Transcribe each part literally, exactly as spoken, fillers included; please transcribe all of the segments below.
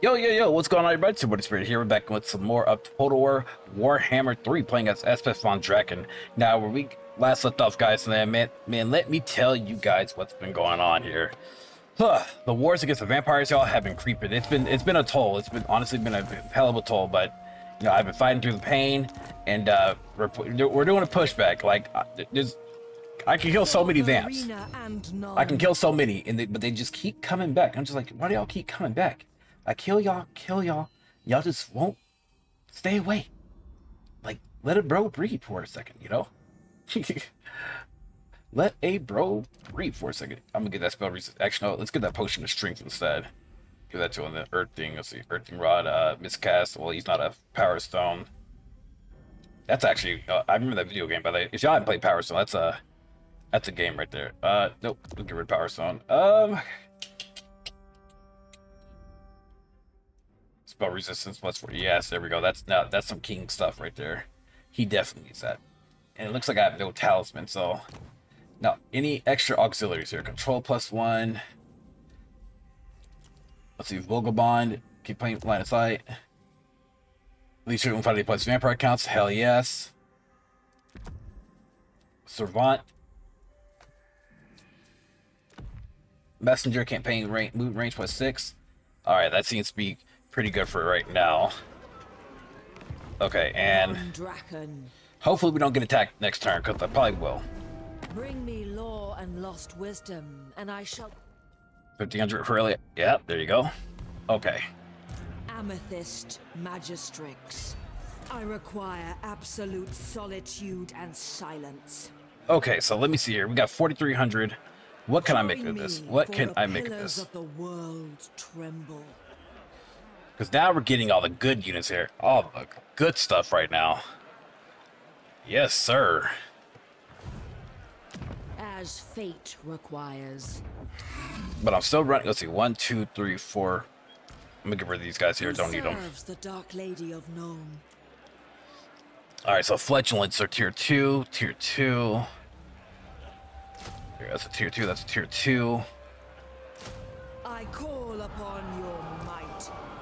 Yo, yo, yo, what's going on, everybody? It's your buddy Spirit here. We're back with some more of Total War Warhammer three, playing as Elspeth von Draken. Now, where we last left off, guys, and man, man, let me tell you guys what's been going on here. Huh, the wars against the vampires, y'all, have been creeping. It's been, it's been a toll. It's been, honestly, been a hell of a toll, but, you know, I've been fighting through the pain, and, uh, we're, we're doing a pushback. Like, there's, I can kill so many vamps. I can kill so many, and they, but they just keep coming back. I'm just like, why do y'all keep coming back? I kill y'all, kill y'all, y'all just won't stay away. Like, let a bro breathe for a second, you know? Let a bro breathe for a second. I'm gonna get that spell resist. Actually, no, let's get that potion of strength instead. Give that to him, the earth thing. Let's see, earthing rod, uh, miscast. Well, he's not a power stone. That's actually, uh, I remember that video game, by the way. If y'all haven't played Power Stone, that's a, that's a game right there. Uh, nope, we'll get rid of Power Stone. Um, Spell resistance plus forty. Yes, there we go. That's now that's some king stuff right there. He definitely needs that. And it looks like I have no talisman, so now any extra auxiliaries here. Control plus one. Let's see, Vogelbond. Keep playing line of sight. Least one fighting plus vampire counts. Hell yes. Servant. Messenger campaign range move range plus six. Alright, that seems to be pretty good for right now. Okay, and hopefully we don't get attacked next turn, because I probably will. Bring me law and lost wisdom, and I shall. fifteen hundred for Elliot. Yeah, there you go. Okay. Amethyst Magistrix. I require absolute solitude and silence. Okay, so let me see here. We got forty-three hundred. What can I make of this? What can I make of this? The world tremble. Because now we're getting all the good units here. All the good stuff right now. Yes, sir. As fate requires. But I'm still running. Let's see. One, two, three, four. I'm going to get rid of these guys here. Don't need them. The Dark Lady of Nuln. All right, so fledglings are tier two, tier two. Here, that's a tier two. That's a tier two. I call upon your might.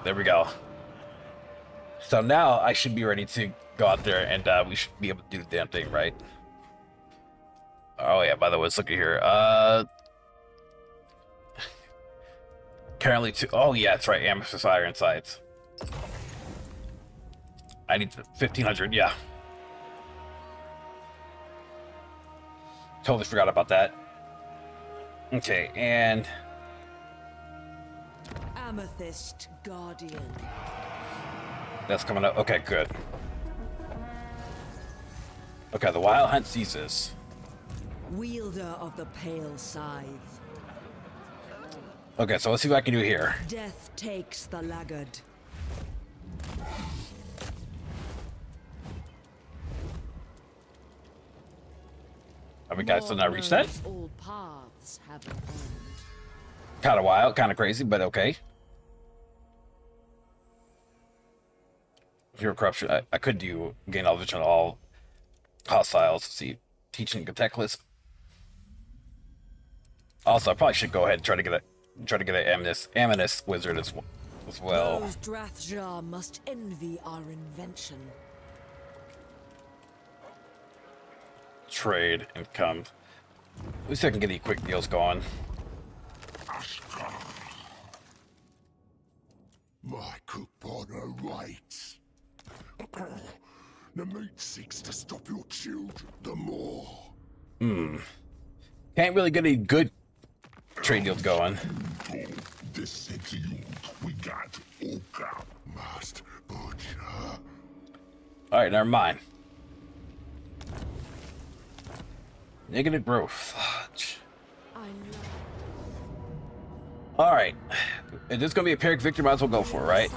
There we go. So now I should be ready to go out there, and uh, we should be able to do the damn thing, right? Oh yeah, by the way, let's look at here. Uh, currently two. Oh yeah, that's right. Amethyst iron sights. I need fifteen hundred. Yeah. Totally forgot about that. Okay, and Amethyst Guardian. That's coming up. Okay, good. Okay, the Wild Hunt ceases. Wielder of the Pale Scythe. Okay, so let's see what I can do here. Death takes the laggard. Have we guys still not reached that? All paths have an end. Kind of wild, kind of crazy, but okay. Hero corruption. I, I could do gain all vision on all hostiles. See, teaching the tech list. Also, I probably should go ahead and try to get a try to get an Amnis Amnis wizard as well. As well. Those Drathjar must envy our invention. Trade income. At least I can get any quick deals going. My coupon rights. The mate seeks to stop your children, the more. Hmm. Can't really get any good trade deals going. This we got must butcher. All right, never mind. Negative growth. All right. If there's gonna be a Pyrrhic victory, might as well go for it, right?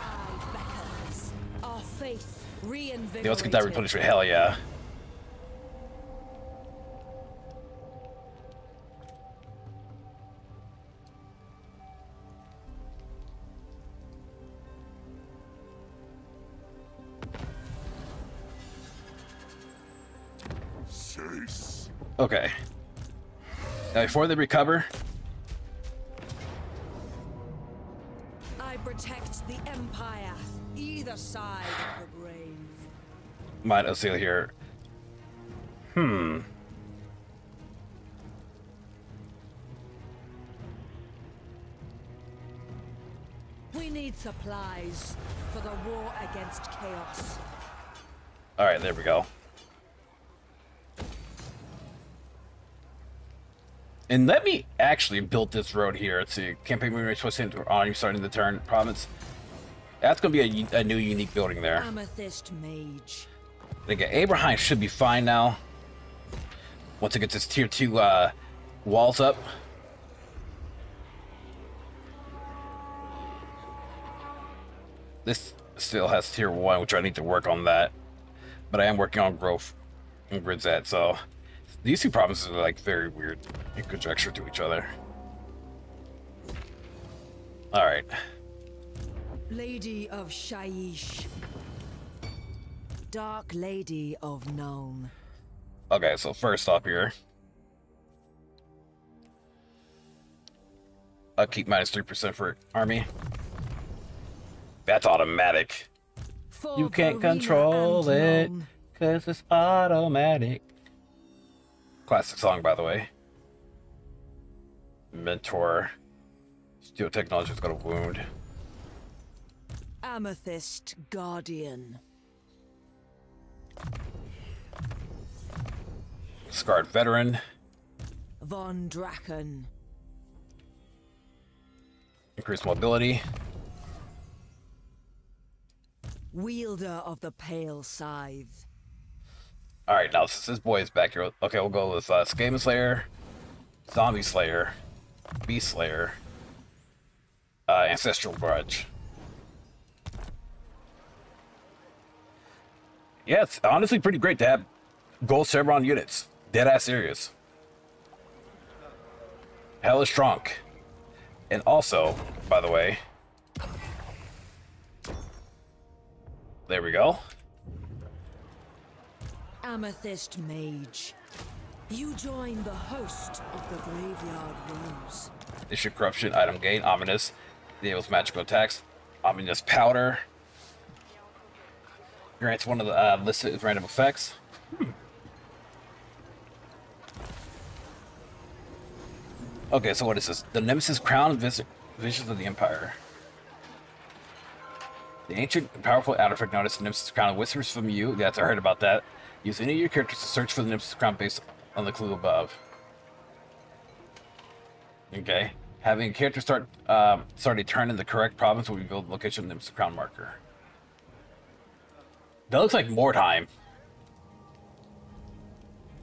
Yeah, let's get that replenishment. Hell yeah. Okay. Now before they recover, protect the Empire, either side of the brave. Might as well here. Hmm. We need supplies for the war against chaos. All right, there we go. And let me actually build this road here. Let's see. Campaign movement twist into on starting the turn province. That's going to be a, a new unique building there. Amethyst Mage. I think Abraheim should be fine now. Once it gets its tier two uh, walls up. This still has tier one, which I need to work on that. But I am working on growth and grids at, so. These two provinces are like very weird in conjecture to each other. All right. Lady of Shaiish. Dark Lady of Nuln. Okay, so first off here. I'll keep minus three percent for army. That's automatic. For you can't Karina control it because it's automatic. Classic song, by the way. Mentor. Steel technology has got a wound. Amethyst Guardian. Scarred Veteran. Von Draken. Increased mobility. Wielder of the Pale Scythe. All right, now since this boy is back here, okay, we'll go with uh, Skaven Slayer, Zombie Slayer, Beast Slayer, uh, Ancestral Grudge. Yeah, it's honestly pretty great to have gold Chevron units. Dead ass serious. Hell is strong. And also, by the way, there we go. Amethyst Mage, you join the host of the Graveyard Rooms. Issue corruption, item gain, ominous, deals magical attacks, ominous powder, grants one of the uh, listed random effects. Hmm. Okay, so what is this? The Nemesis Crown, vis Visions of the Empire. The ancient and powerful artifact known as the Nemesis Crown whispers from you. That's I heard about that. Use any of your characters to search for the Nemesis Crown based on the clue above. Okay. Having a character start um, start a turn in the correct province will reveal the location of the Nemesis Crown marker. That looks like Mordheim.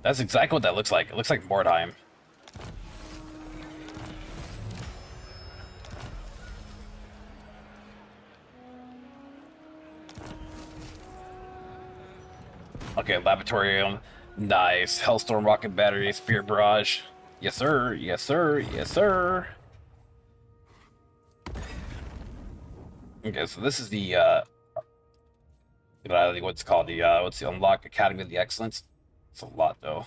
That's exactly what that looks like. It looks like Mordheim. Okay, Laboratorium, nice. Hellstorm rocket batteries, spear barrage. Yes, sir. Yes, sir. Yes, sir. Okay, so this is the uh, I think what's called the uh, what's the Unlock Academy of the Excellence. It's a lot though.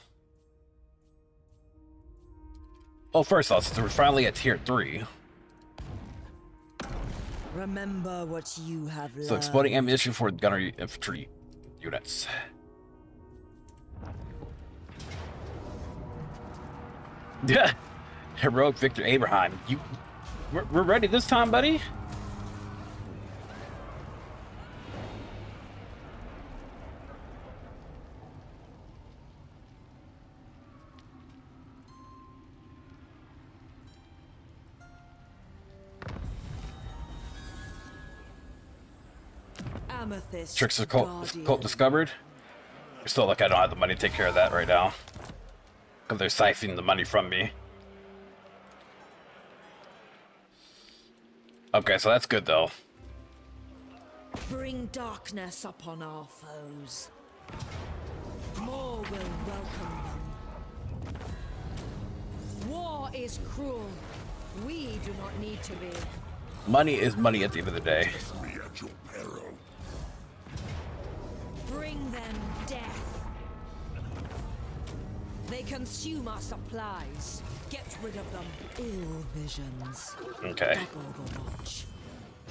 Oh, first off, so we're finally at tier three. Remember what you have learned. So exploding ammunition for gunnery infantry units. Yeah, heroic Victor Abraham. You, we're, we're ready this time, buddy. Amethyst Tricks of cult, cult discovered. You're still like I don't have the money to take care of that right now. They're siphoning the money from me. Okay, so that's good though. Bring darkness upon our foes. More will welcome them. War is cruel. We do not need to be. Money is money at the end of the day. Be at your peril. Bring them death. They consume our supplies. Get rid of them. Ill visions. Okay.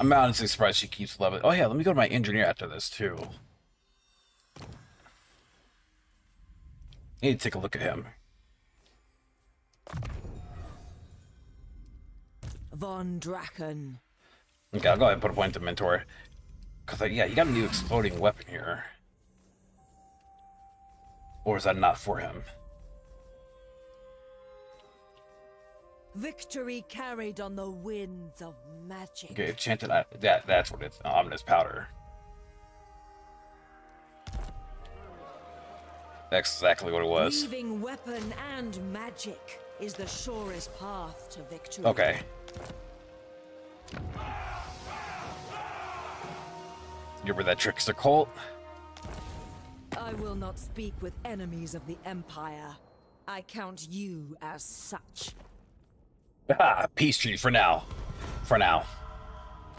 I'm honestly surprised she keeps leveling. Oh yeah, let me go to my engineer after this too. I need to take a look at him. Von Draken. Okay, I'll go ahead and put a point to mentor. Cause like, yeah, you got a new exploding weapon here. Or is that not for him? Victory carried on the winds of magic. Okay, enchanted. I, that that's what it's. Ominous powder. That's exactly what it was. Leaving weapon and magic is the surest path to victory. Okay. You remember that trickster cult? I will not speak with enemies of the Empire. I count you as such. Ah, peace treaty for now. For now.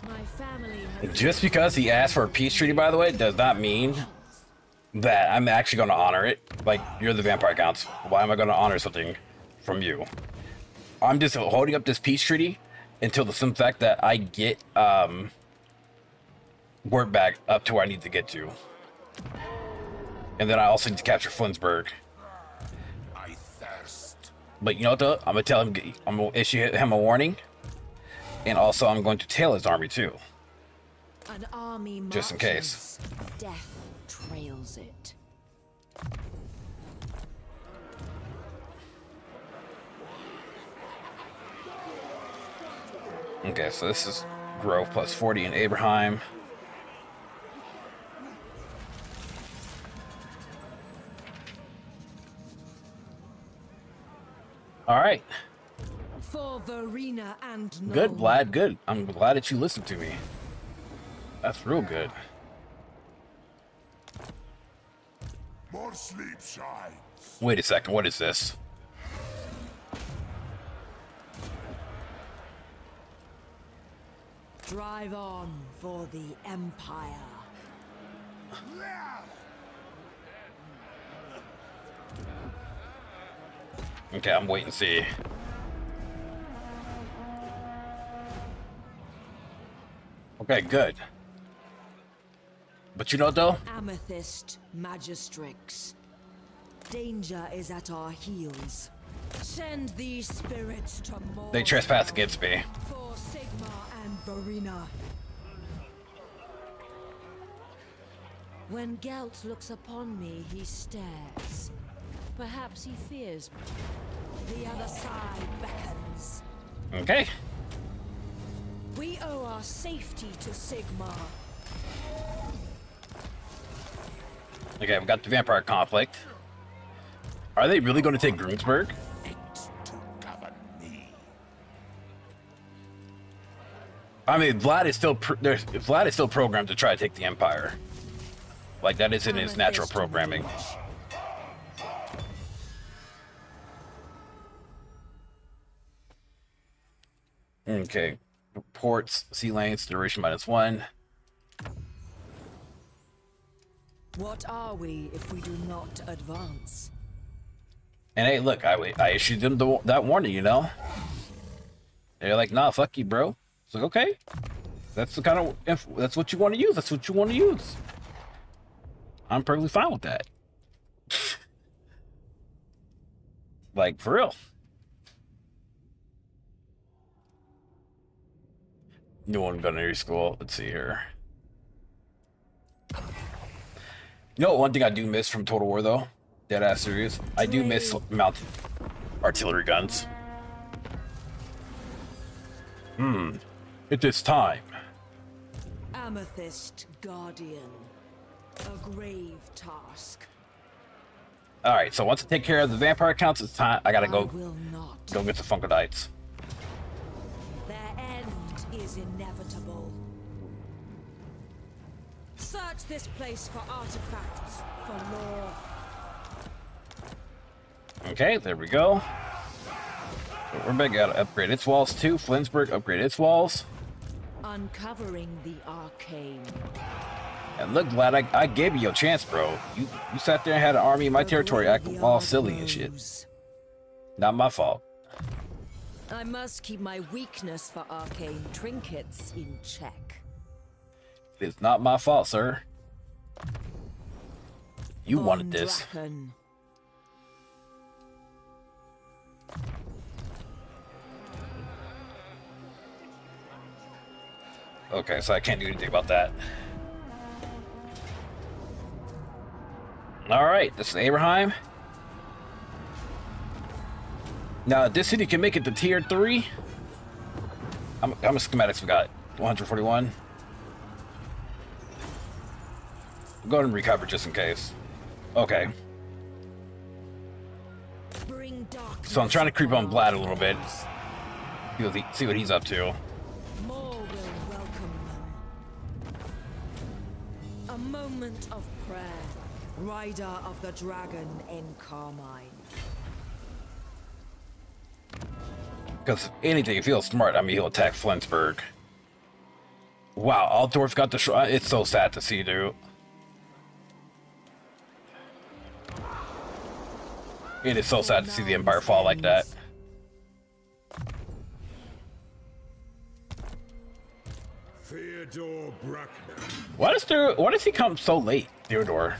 My family has just because he asked for a peace treaty, by the way, does not mean that I'm actually going to honor it. Like, you're the Vampire Council. Why am I going to honor something from you? I'm just holding up this peace treaty until the simple fact that I get um, word back up to where I need to get to. And then I also need to capture Flinsburg. But you know what, though? I'm going to tell him, I'm going to issue him a warning. And also, I'm going to tail his army, too. An army marches, just in case. Death trails it. Okay, so this is Grove plus forty in Abraheim. All right. For Verena and Nuln. Good, Vlad. Good. I'm glad that you listened to me. That's real good. More sleep shines. Wait a second. What is this? Drive on for the Empire. Yeah. Okay, I'm waiting to see. Okay, good. But you know though? Amethyst Magistrix. Danger is at our heels. Send these spirits to Mordheim. They trespass against me. For Sigma and Verena. When Gelt looks upon me, he stares. Perhaps he fears me. The other side beckons. Okay. We owe our safety to Sigma. Okay, I've got the vampire conflict. Are they really going to take Groomsburg? I mean, Vlad is still pro Vlad is still programmed to try to take the Empire. Like that isn't his natural programming. Okay, ports, sea lanes, duration minus one. What are we if we do not advance? And hey, look, I I issued them the, that warning, you know. They're like, nah, fuck you, bro. It's like, okay, that's the kind of if that's what you want to use. That's what you want to use. I'm perfectly fine with that. Like for real. New one gunnery school. Let's see here. You know, one thing I do miss from Total War though, dead ass serious. I do miss mounted artillery guns. Hmm. It is time. Amethyst Guardian, a grave task. All right. So once I take care of the vampire counts, it's time. I gotta go. I will not. Go get the Funkadites. Is inevitable. Search this place for artifacts, for lore. Okay, there we go. Werbeck got to upgrade its walls too. Flinsburg upgrade its walls. Uncovering the arcane. And look, Vlad, I, I gave you your chance, bro. You you sat there and had an army in my territory acting all silly and shit. Not my fault. I must keep my weakness for arcane trinkets in check. It's not my fault, sir. You von wanted this. Draken. Okay, so I can't do anything about that. Alright, this is Abraheim. Now, this city can make it to tier three. I'm, I'm a schematics we got. one forty-one. Go ahead and recover just in case. Okay. Bring so I'm trying to creep on Vlad a little bit. See what, he, see what he's up to. A moment of prayer. Rider of the dragon in Carmine. Because anything, if he's smart, I mean, he'll attack Flinsburg. Wow, Altdorf got destroyed. It's so sad to see, dude. It is so sad to see the Empire fall like that. Theodore Brackner. Why does there, why does he come so late, Theodore?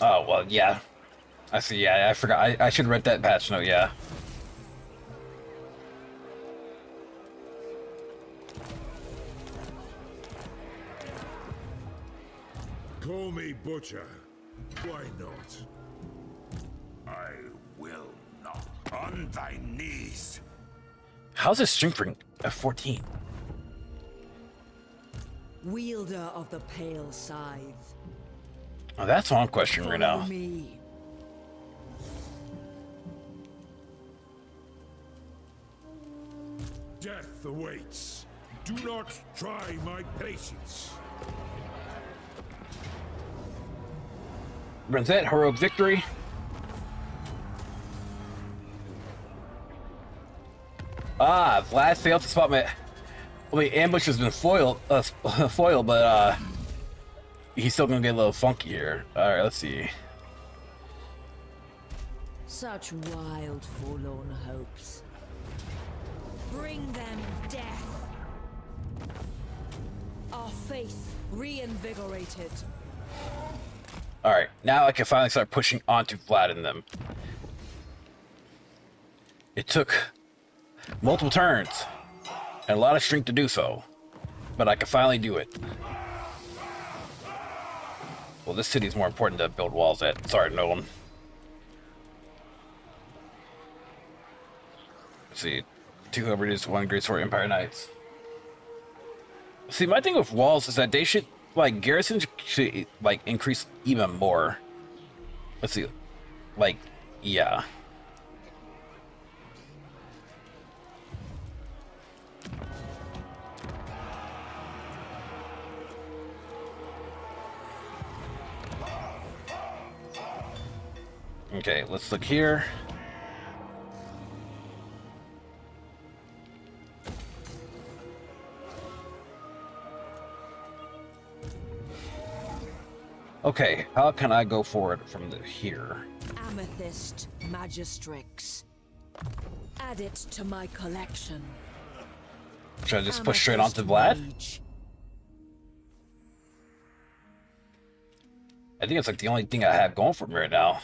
Oh, well, yeah. I see, yeah, I forgot. I, I should have read that patch note, yeah. Call me Butcher. Why not? I will not. On thy knees. How's this string for a fourteen? Wielder of the pale scythe. Oh, that's what I'm questioning right now. Me. Death awaits. Do not try my patience. Runs that heroic victory. Ah, Vlad failed to spot my. I mean, ambush has been foiled, uh, foiled, but uh, he's still gonna get a little funky here. All right, let's see. Such wild, forlorn hopes. Bring them death. Our faith reinvigorated. All right, now I can finally start pushing onto Vlad and them. It took multiple turns and a lot of strength to do so, but I can finally do it. Well, this city is more important to build walls at. Sorry, Nuln. Let's see, two Hubbard's, one Great Sword, Empire Knights. See, my thing with walls is that they should. Like, garrisons should, like, increase even more. Let's see. Like, yeah. Okay, let's look here. Okay, how can I go forward from the, here? Amethyst Magistrix. Add it to my collection. Should I just Amethyst push straight onto Vlad? Mage. I think it's like the only thing I have going for me right now.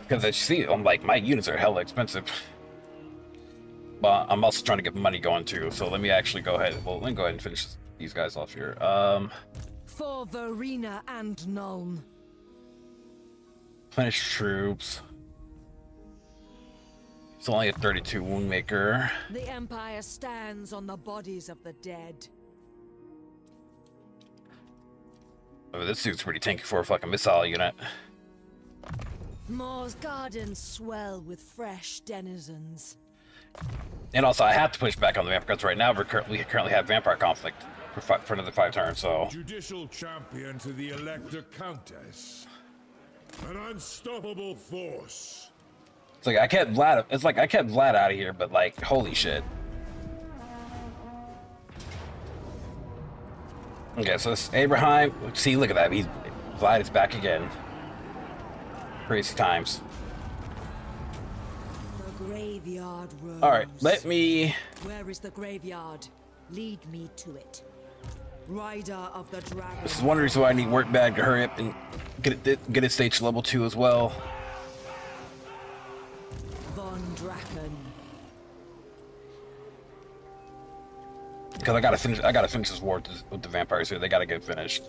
Because I see, I'm like, my units are hella expensive. But I'm also trying to get money going too, so let me actually go ahead. Well, let me go ahead and finish this. These guys off here. Um, For Verena and Nuln. Replenish troops. It's only a thirty-two wound maker. The Empire stands on the bodies of the dead. Oh, this dude's pretty tanky for a fucking missile unit. Moor's gardens swell with fresh denizens. And also, I have to push back on the vampires right now. We currently currently have vampire conflict. For, five, for another five turns, so. Judicial champion to the Elector Countess. An unstoppable force. It's like I kept Vlad. It's like I kept Vlad out of here, but like, holy shit. Okay, so this Abraheim. See, look at that. He's Vlad is back again. Crazy times. graveyard rose. All right, let me. Where is the graveyard? Lead me to it. Rider of the dragon. This is one reason why I need work bag to hurry up and get it get it stage level two as well. Von Draken. Because I gotta finish. I gotta finish this war with the, with the vampires here. They gotta get finished.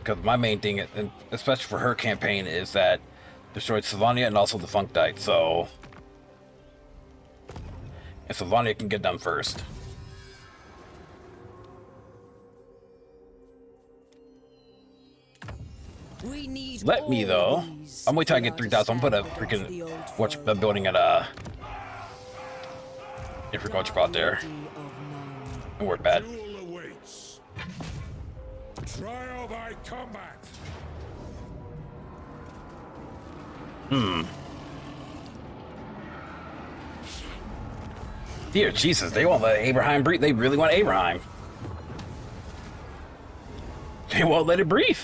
Because my main thing, and especially for her campaign, is that destroyed Sylvania and also the Funkite, so... And Sylvania can get done first. We need Let me, though. I'm waiting till I get three thousand. I'm put a freaking... Watch, I'm building at a... If we're going to go out there. Don't work bad. Trial by combat. Hmm. Dear Jesus, they won't let Abraheim breathe. They really want Abraheim. They won't let it breathe.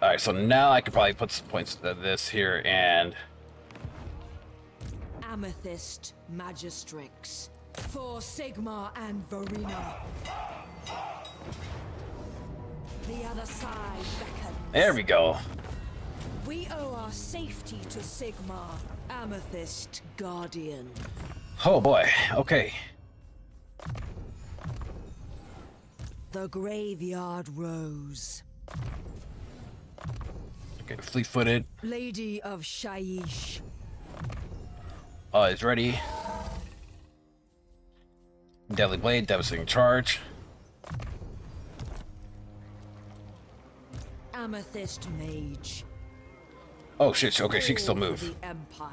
All right, so now I could probably put some points to this here and Amethyst Magistrix for Sigma and Verena. The other side beckons. There we go. We owe our safety to Sigma, Amethyst Guardian. Oh boy. Okay. The graveyard rose. Okay, fleet-footed. Lady of Shaiish. Uh, it's ready. Deadly blade, devastating charge. Amethyst mage. Oh shit! Okay, she can still move. The empire.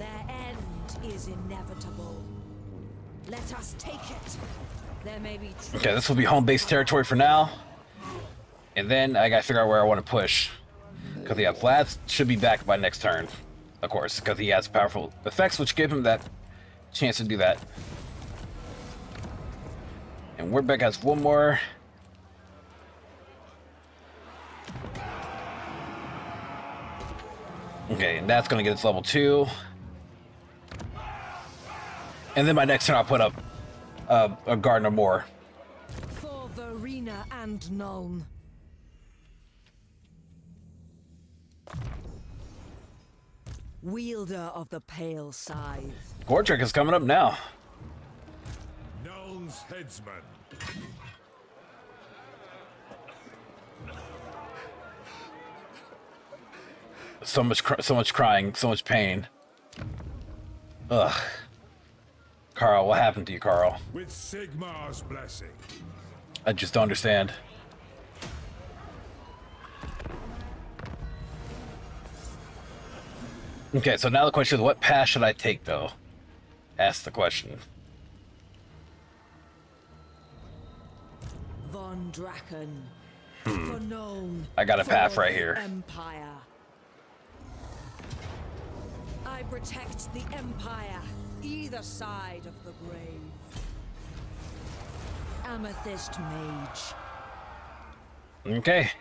Their end is inevitable. Let us take it. There may be. Okay, this will be home base territory for now. And then I gotta figure out where I want to push, because yeah, Vlad should be back by next turn, of course, because he has powerful effects which give him that chance to do that. And Werbeck has one more. Okay, and that's gonna get its level two. And then my next turn I'll put up uh, a garden or more. For Verena and Nuln. Wielder of the pale scythe. Gortrek is coming up now. Nuln's headsman. So much, cr so much crying, so much pain. Ugh. Carl, what happened to you, Carl? With Sigmar's blessing. I just don't understand. Okay, so now the question is, what path should I take, though? Ask the question. Von Draken. Hmm. I got a path right here. Empire. I protect the empire, either side of the grave. Amethyst mage. Okay.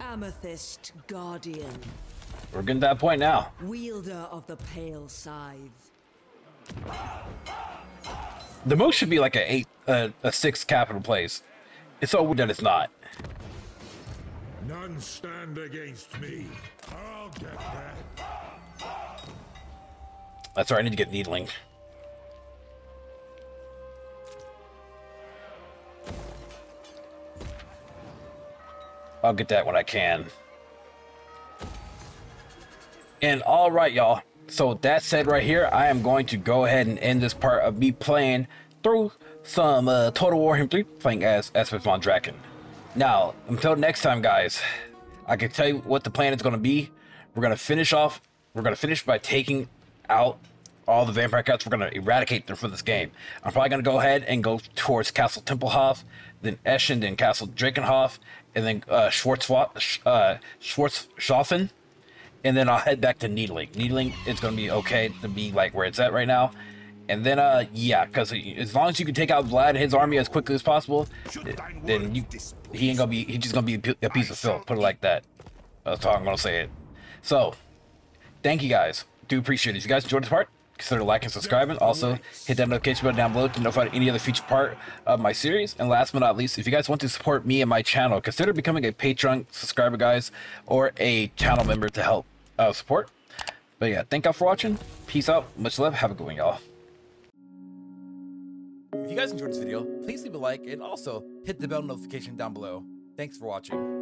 Amethyst guardian. We're getting to that point now. Wielder of the pale scythe. The most should be like a eight, uh, a six capital place. It's all weird that it's not. None stand against me. I'll get that. That's right. I need to get needling. I'll get that when I can. And all right, y'all. So that said right here, I am going to go ahead and end this part of me playing through some uh, Total Warhammer three, playing as Elspeth von Draken. Now, until next time, guys, I can tell you what the plan is going to be. We're going to finish off. We're going to finish by taking out all the vampire cats. We're going to eradicate them from this game. I'm probably going to go ahead and go towards Castle Templehof, then Eschen, then Castle Drakenhof, and then uh, Schwarzen, uh, Schwarzen, and then I'll head back to Needling. Needling is going to be okay to be like where it's at right now. And then, uh, yeah, because as long as you can take out Vlad and his army as quickly as possible, then you, he ain't gonna be, he's just gonna be a piece of filth, put it like that. That's how I'm gonna say it. So, thank you guys. Do appreciate it. If you guys enjoyed this part, consider liking and subscribing. Also, hit that notification button down below to notify any other future part of my series. And last but not least, if you guys want to support me and my channel, consider becoming a Patreon subscriber, guys, or a channel member to help uh, support. But yeah, thank y'all for watching. Peace out. Much love. Have a good one, y'all. If you guys enjoyed this video, please leave a like and also hit the bell notification down below. Thanks for watching.